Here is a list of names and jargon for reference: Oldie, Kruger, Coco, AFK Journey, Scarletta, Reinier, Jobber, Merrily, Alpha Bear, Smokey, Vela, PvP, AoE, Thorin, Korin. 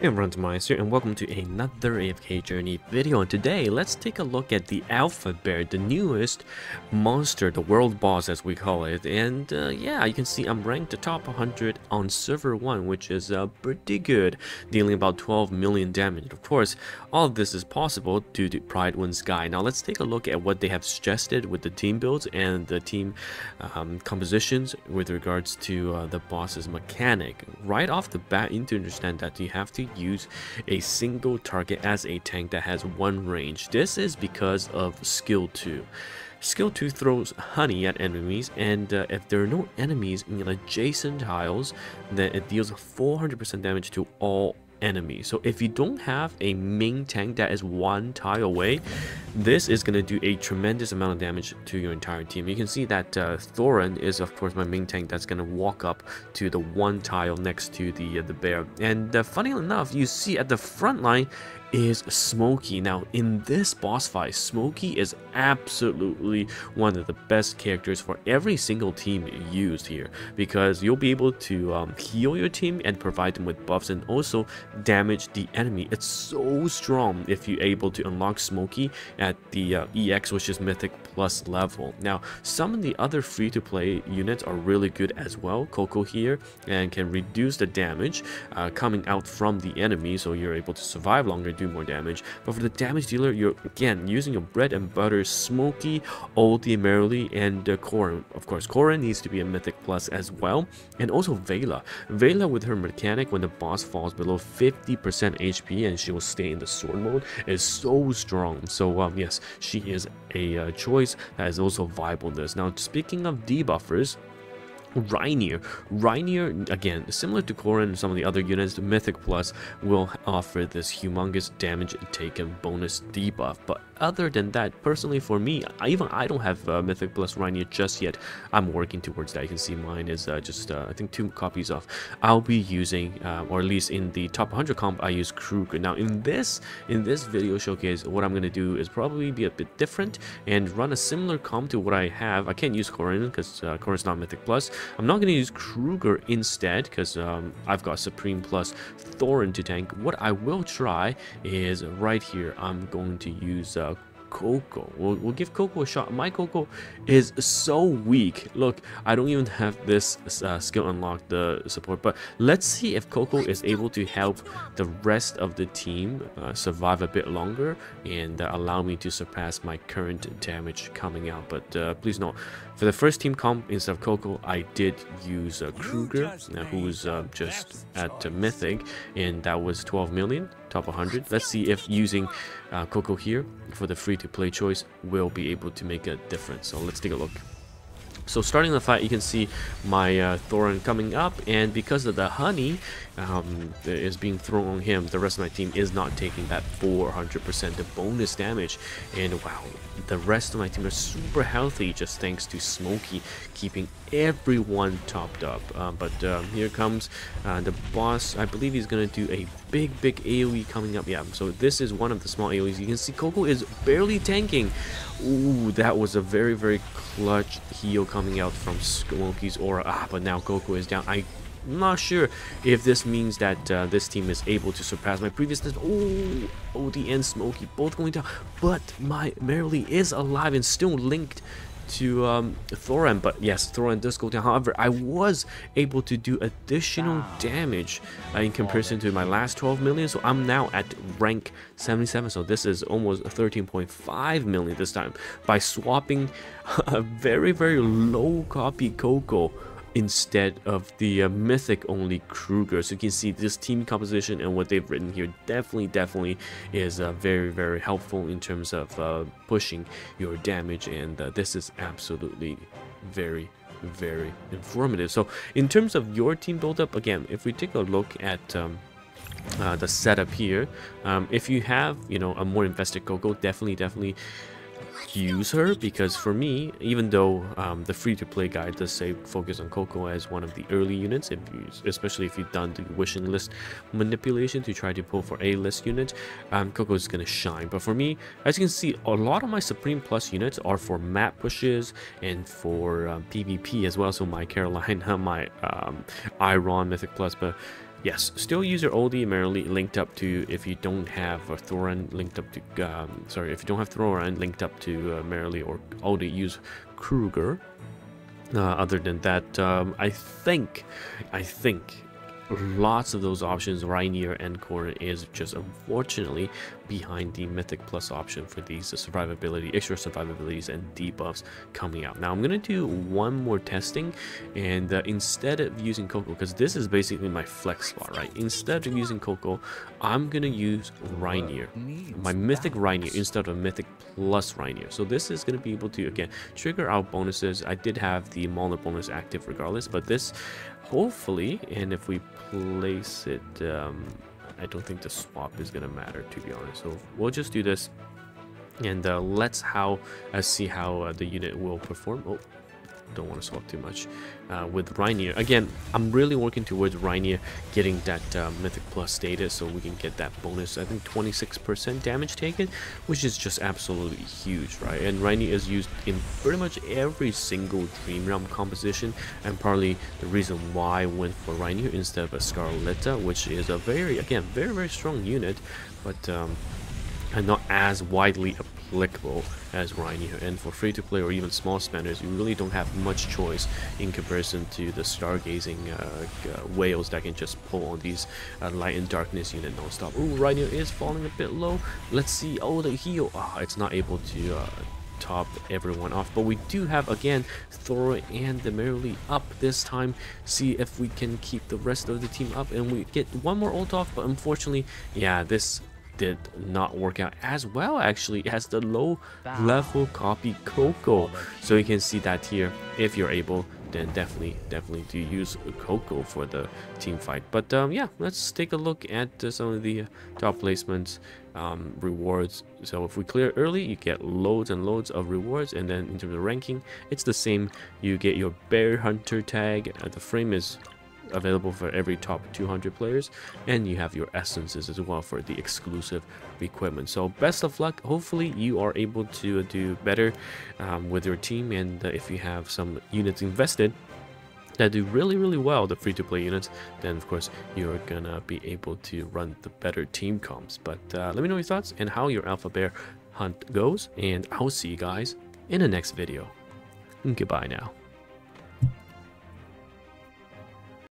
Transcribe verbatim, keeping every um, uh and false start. Hey everyone, Tomias here and welcome to another A F K Journey video, and today let's take a look at the Alpha Bear, the newest monster, the world boss as we call it. And uh, yeah, you can see I'm ranked the top one hundred on server one, which is uh, pretty good, dealing about twelve million damage. Of course, all of this is possible due to Pride Wins Guy. Now let's take a look at what they have suggested with the team builds and the team um, compositions with regards to uh, the boss's mechanic. Right off the bat, you need to understand that you have to use a single target as a tank that has one range. This is because of skill two. Skill two throws honey at enemies, and uh, if there are no enemies in adjacent tiles, then it deals four hundred percent damage to all enemies. So if you don't have a main tank that is one tile away, this is going to do a tremendous amount of damage to your entire team. You can see that uh, Thorin is of course my main tank that's going to walk up to the one tile next to the uh, the bear. And uh, funny enough, you see at the front line is Smokey. Now in this boss fight, Smokey is absolutely one of the best characters for every single team used here, because you'll be able to um, heal your team and provide them with buffs and also damage the enemy. It's so strong if you're able to unlock Smokey at the uh, E X, which is Mythic Plus level. Now some of the other free-to-play units are really good as well. Coco here and can reduce the damage uh, coming out from the enemy, so you're able to survive longer, do more damage. But for the damage dealer, you're again using your bread and butter Smokey, Oldie, Merrily, and uh, Korin. Of course, Korin needs to be a Mythic Plus as well, and also Vela. Vela with her mechanic, when the boss falls below fifty percent H P and she will stay in the sword mode, is so strong. So um, yes, she is a uh, choice that is also viable in this. Now speaking of debuffers, Reinier. Reinier, again, similar to Korin and some of the other units, the Mythic Plus will offer this humongous damage taken bonus debuff. But other than that, personally for me, I, even I don't have uh, Mythic Plus Reinier just yet. I'm working towards that. You can see mine is uh, just, uh, I think, two copies off. I'll be using, uh, or at least in the top one hundred comp, I use Kruger. Now, in this in this video showcase, what I'm going to do is probably be a bit different and run a similar comp to what I have. I can't use Korin because uh, Korin's not Mythic Plus. I'm not going to use Kruger instead because um, I've got Supreme Plus Thorin to tank. What I will try is right here. I'm going to use uh, Coco. We'll, we'll give Coco a shot. My Coco is so weak. Look, I don't even have this uh, skill unlocked, the support, but let's see if Coco is able to help the rest of the team uh, survive a bit longer and uh, allow me to surpass my current damage coming out. But uh, please note, for the first team comp, instead of Coco, I did use uh, Kruger, uh, who's uh, just at uh, Mythic, and that was twelve million. Top one hundred. Let's see if using uh, Coco here for the free-to-play choice will be able to make a difference. So let's take a look. So starting the fight, you can see my uh, Thorin coming up, and because of the honey um, that is being thrown on him, the rest of my team is not taking that four hundred percent the bonus damage. And wow, the rest of my team are super healthy just thanks to Smokey keeping everyone topped up. Um, but um, here comes uh, the boss. I believe he's gonna do a big big AoE coming up. Yeah, so this is one of the small AoEs. You can see Coco is barely tanking. Ooh, that was a very very clutch heal coming out from Smokey's aura. Ah, but now Coco is down. I'm not sure if this means that uh, this team is able to surpass my previous. Oh, Oldie and Smokey both going down, but my Merrily is alive and still linked to um, Thorin. But yes, Thorin does go down. However, I was able to do additional wow. damage uh, in comparison to my last twelve million, so I'm now at rank seventy-seven, so this is almost thirteen point five million this time, by swapping a very very low copy Coco instead of the uh, mythic only Kruger. So you can see this team composition and what they've written here definitely definitely is uh, very very helpful in terms of uh, pushing your damage, and uh, this is absolutely very very informative. So in terms of your team buildup, again, if we take a look at um, uh, the setup here, um, if you have, you know, a more invested Coco, definitely definitely use her, because for me, even though um, the free-to-play guide does say focus on Coco as one of the early units, if you, especially if you've done the wishing list manipulation to try to pull for a list unit, um, Coco is going to shine. But for me, as you can see, a lot of my Supreme Plus units are for map pushes and for um, PvP as well. So my Carolina, my um, Iron Mythic Plus, but Yes, still use your Oldie and Merrily linked up to, if you don't have a Thorin linked up to, um, sorry, if you don't have Thorin linked up to uh, Merrily or Oldie, use Kruger. Uh, other than that, um, I think, I think lots of those options, Reinier and Korin, is just unfortunately behind the Mythic Plus option for these uh, survivability, extra survivabilities and debuffs coming out. Now I'm going to do one more testing, and uh, instead of using Coco, because this is basically my flex spot, right? Instead of using Coco, I'm going to use Reinier, my Mythic Reinier, instead of Mythic Plus Reinier. So this is going to be able to, again, trigger out bonuses. I did have the Mauler bonus active regardless, but this hopefully, and if we place it, um, I don't think the swap is gonna matter, to be honest, so we'll just do this, and uh, let's how uh, see how uh, the unit will perform. Oh, don't want to swap too much uh, with Reinier. Again, I'm really working towards Reinier getting that uh, Mythic Plus status so we can get that bonus. I think twenty-six percent damage taken, which is just absolutely huge, right? And Reinier is used in pretty much every single Dream Realm composition, and partly the reason why I went for Reinier instead of a Scarletta, which is a very, again, very, very strong unit, but um, and not as widely applied applicable as Reinier. And for free-to-play or even small spenders, you really don't have much choice in comparison to the stargazing uh, uh, whales that can just pull on these uh, light and darkness unit non-stop. Ooh, Reinier is falling a bit low. Let's see. Oh, the heal. Ah, oh, it's not able to uh, top everyone off, but we do have, again, Thorin and the Merrily up this time. See if we can keep the rest of the team up, and we get one more ult off, but unfortunately, yeah, this did not work out as well, actually, as the low level copy Coco. So you can see that here. If you're able, then definitely definitely do use Coco for the team fight. But um yeah, let's take a look at uh, some of the top placements, um rewards. So if we clear early, you get loads and loads of rewards, and then in terms of ranking, it's the same. You get your bear hunter tag. Uh, the frame is available for every top two hundred players, and you have your essences as well for the exclusive equipment. So best of luck. Hopefully you are able to do better um, with your team, and uh, if you have some units invested that do really really well, the free-to-play units, then of course you're gonna be able to run the better team comps. But uh, let me know your thoughts and how your Alpha Bear hunt goes, and I'll see you guys in the next video. Goodbye now.